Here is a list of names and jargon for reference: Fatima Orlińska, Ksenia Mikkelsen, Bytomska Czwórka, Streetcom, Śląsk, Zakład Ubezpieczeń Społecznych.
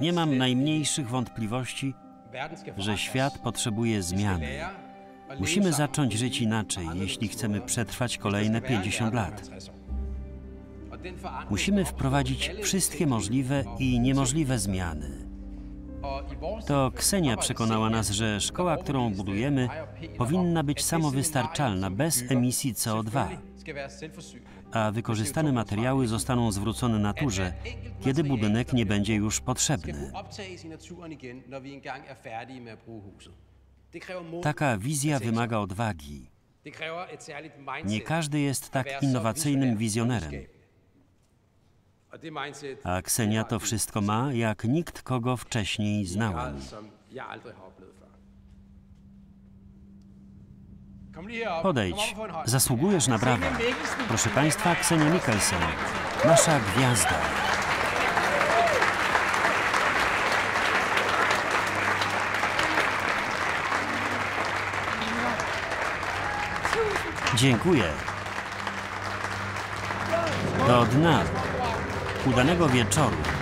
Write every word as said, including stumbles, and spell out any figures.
Nie mam najmniejszych wątpliwości, że świat potrzebuje zmiany. Musimy zacząć żyć inaczej, jeśli chcemy przetrwać kolejne pięćdziesiąt lat. Musimy wprowadzić wszystkie możliwe i niemożliwe zmiany. To Ksenia przekonała nas, że szkoła, którą budujemy, powinna być samowystarczalna, bez emisji C O dwa, a wykorzystane materiały zostaną zwrócone naturze, kiedy budynek nie będzie już potrzebny. Taka wizja wymaga odwagi. Nie każdy jest tak innowacyjnym wizjonerem. A Ksenia to wszystko ma, jak nikt, kogo wcześniej znałem. Podejdź, zasługujesz na brawa. Proszę Państwa, Ksenia Mikkelsen, nasza gwiazda. Dziękuję. Do dna. Udanego wieczoru.